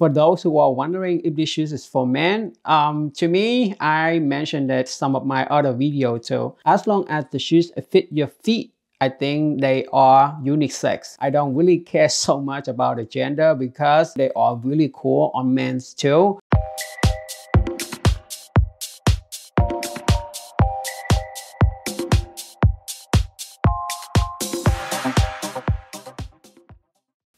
For those who are wondering if this shoes is for men, to me, I mentioned that some of my other videos too. As long as the shoes fit your feet, I think they are unisex. I don't really care so much about the gender because they are really cool on men's too.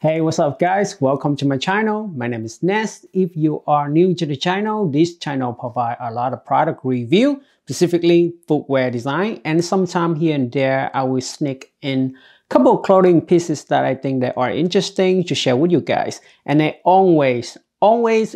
Hey, what's up guys? Welcome to my channel. My name is Nes. If you are new to the channel, this channel provides a lot of product review, specifically footwear design, and sometime here and there I will sneak in a couple of clothing pieces that I think that are interesting to share with you guys. And I always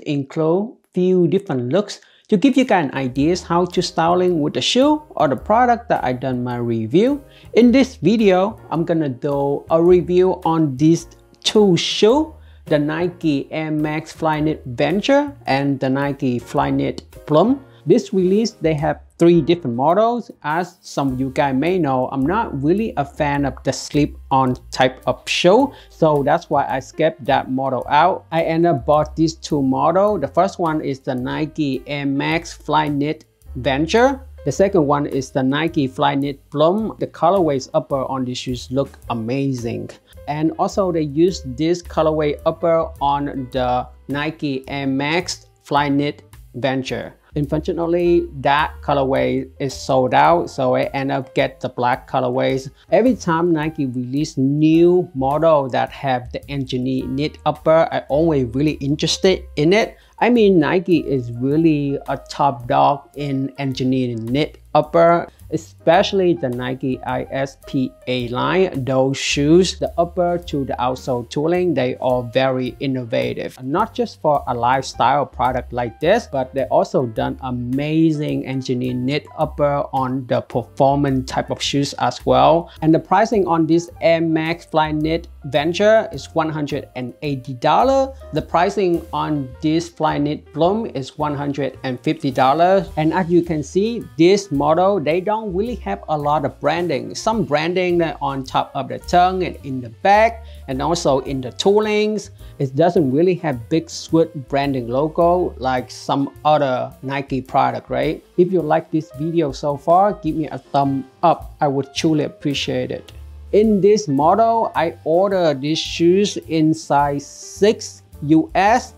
include few different looks to give you guys ideas how to styling with the shoe or the product that I done my review. In this video, I'm gonna do a review on this two shoes, the Nike Air Max Flyknit Venture and the Nike Flyknit Bloom. This release, they have three different models. As some of you guys may know, I'm not really a fan of the slip-on type of shoe, so that's why I skipped that model out. I ended up bought these two models. The first one is the Nike Air Max Flyknit Venture. The second one is the Nike Flyknit Bloom. The colorways upper on these shoes look amazing. And also they use this colorway upper on the Nike Air Max Flyknit Venture. Unfortunately, that colorway is sold out, so I end up get the black colorways. Every time Nike release new model that have the engineered knit upper, I always really interested in it. I mean, Nike is really a top dog in engineered knit upper, especially the Nike ISPA line. Those shoes, the upper to the outsole tooling, they are very innovative. Not just for a lifestyle product like this, but they also done amazing engineered knit upper on the performance type of shoes as well. And the pricing on this Air Max Flyknit Venture is $180. The pricing on this Flyknit Bloom is $150. And as you can see, this model, they don't really have a lot of branding. Some branding on top of the tongue and in the back and also in the toolings. It doesn't really have big sweet branding logo like some other Nike product, right? If you like this video so far, give me a thumb up. I would truly appreciate it. In this model, I ordered these shoes in size 6 US.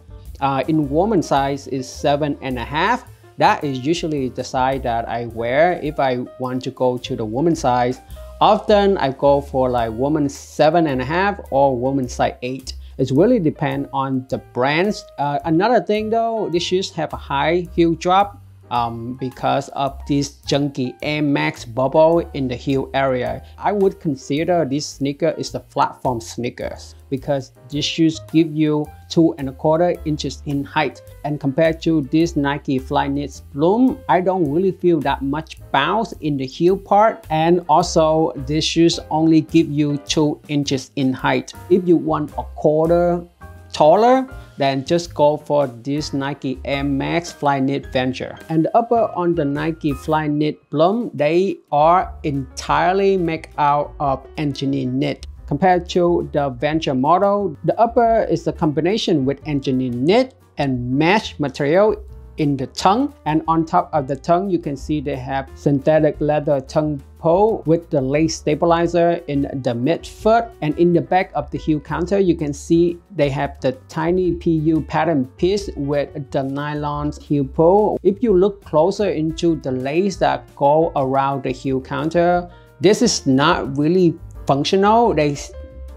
In woman size is 7.5. That is usually the size that I wear. If I want to go to the woman size, often I go for like woman 7.5 or woman size 8. It really depends on the brands. Another thing though, these shoes have a high heel drop because of this chunky Air Max bubble in the heel area. I would consider this sneaker is the platform sneakers because these shoes give you 2.25 inches in height. And compared to this Nike Flyknit Bloom, I don't really feel that much bounce in the heel part. And also these shoes only give you 2 inches in height. If you want 1/4 taller, then just go for this Nike Air Max Flyknit Venture. And the upper on the Nike Flyknit Bloom, they are entirely made out of engineered knit. Compared to the Venture model, the upper is a combination with engineered knit and mesh material in the tongue, and on top of the tongue you can see they have synthetic leather tongue pole with the lace stabilizer in the midfoot, and in the back of the heel counter you can see they have the tiny PU pattern piece with the nylon heel pole. If you look closer into the lace that go around the heel counter, this is not really functional. They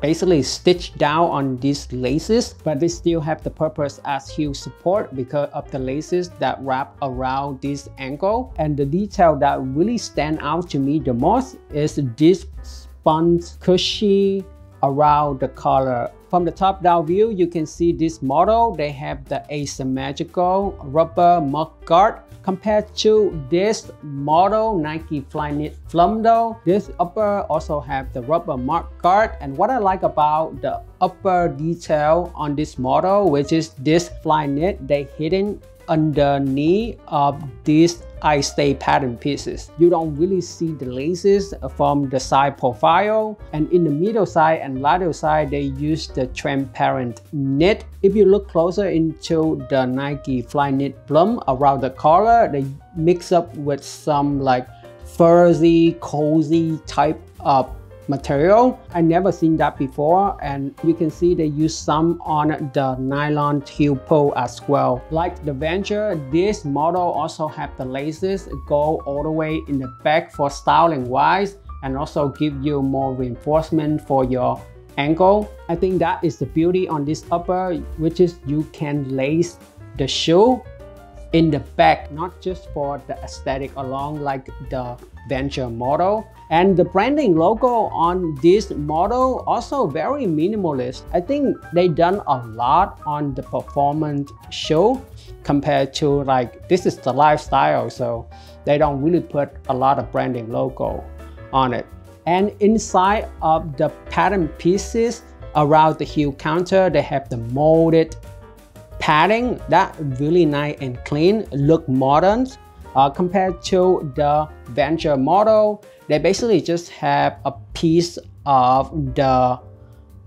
basically stitched down on these laces, but they still have the purpose as heel support because of the laces that wrap around this ankle. And the detail that really stand out to me the most is this sponge cushy around the collar. From the top down view, you can see this model, they have the asymmetrical rubber mug guard. Compared to this model, Nike Flyknit Bloom though, this upper also have the rubber mug guard. And what I like about the upper detail on this model, which is this Flyknit, they hidden underneath of this I-stay pattern pieces. You don't really see the laces from the side profile, and in the middle side and lateral side, they use the transparent knit. If you look closer into the Nike Flyknit Bloom around the collar, they mix up with some like fuzzy, cozy type of material. I never seen that before, and you can see they use some on the nylon heel pole as well. Like the Venture, this model also have the laces go all the way in the back for styling wise, and also give you more reinforcement for your ankle. I think that is the beauty on this upper, which is you can lace the shoe in the back, not just for the aesthetic along like the Venture model. And the branding logo on this model also very minimalist. I think they done a lot on the performance show compared to like this is the lifestyle, so they don't really put a lot of branding logo on it. And inside of the pattern pieces around the heel counter, they have the molded padding that really nice and clean, look modern. Compared to the Venture model, they basically just have a piece of the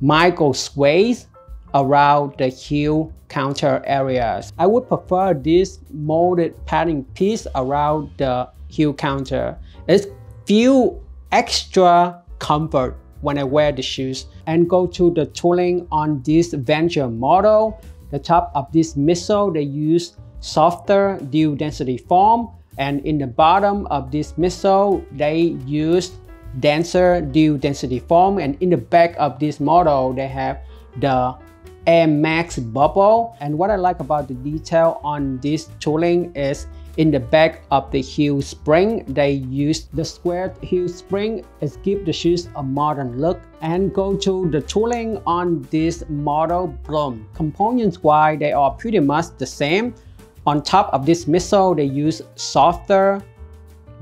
micro space around the heel counter areas. I would prefer this molded padding piece around the heel counter. It feels extra comfort when I wear the shoes. And go to the tooling on this Venture model. The top of this missile, they use softer dew density foam, and in the bottom of this missile, they use denser dew density foam, and in the back of this model, they have the Air Max bubble. And what I like about the detail on this tooling is in the back of the heel spring, they use the squared heel spring. It gives the shoes a modern look. And go to the tooling on this model Bloom. Components-wise, they are pretty much the same. On top of this missile, they use softer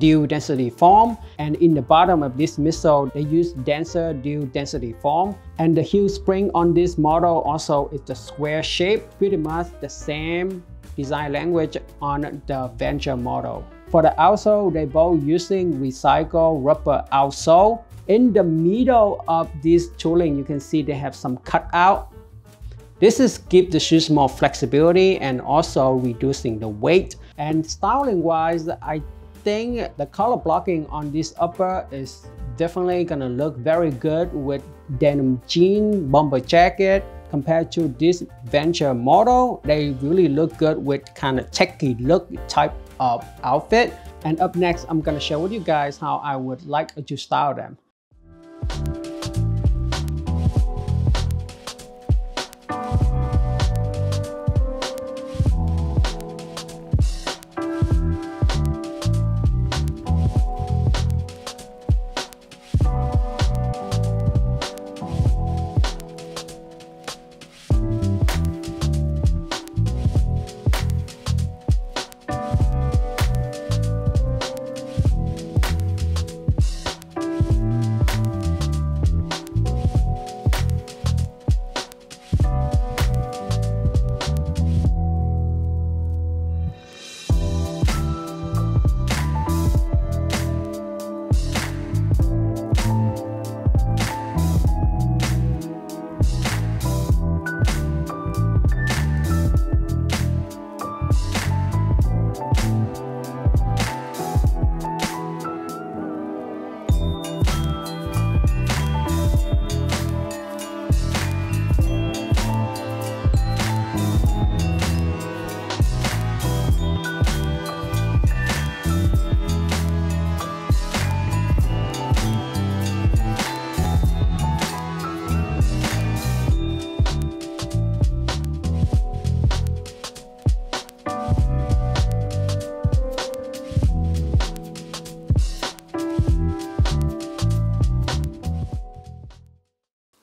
dew density foam, and in the bottom of this missile, they use denser dew density foam. And the heel spring on this model also is the square shape, pretty much the same design language on the Venture model. For the outsole, they both using recycled rubber outsole. In the middle of this tooling, you can see they have some cutout. This is give the shoes more flexibility and also reducing the weight. And styling wise, I think the color blocking on this upper is definitely gonna look very good with denim jean, bomber jacket. Compared to this Venture model, they really look good with kind of techie look type of outfit. And up next, I'm gonna share with you guys how I would like to style them.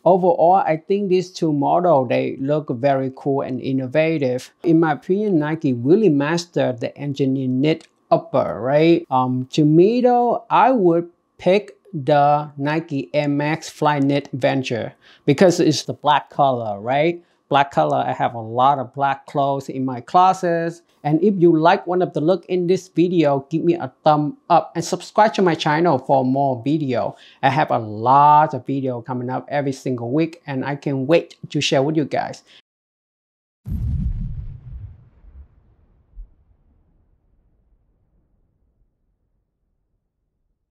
Overall, I think these two models, they look very cool and innovative. In my opinion, Nike really mastered the engineer knit upper, right? To me though, I would pick the Nike Air Max Flyknit Venture because it's the black color, right? black color. I have a lot of black clothes in my classes. And if you like one of the look in this video, give me a thumb up and subscribe to my channel for more video. I have a lot of video coming up every single week and I can't wait to share with you guys.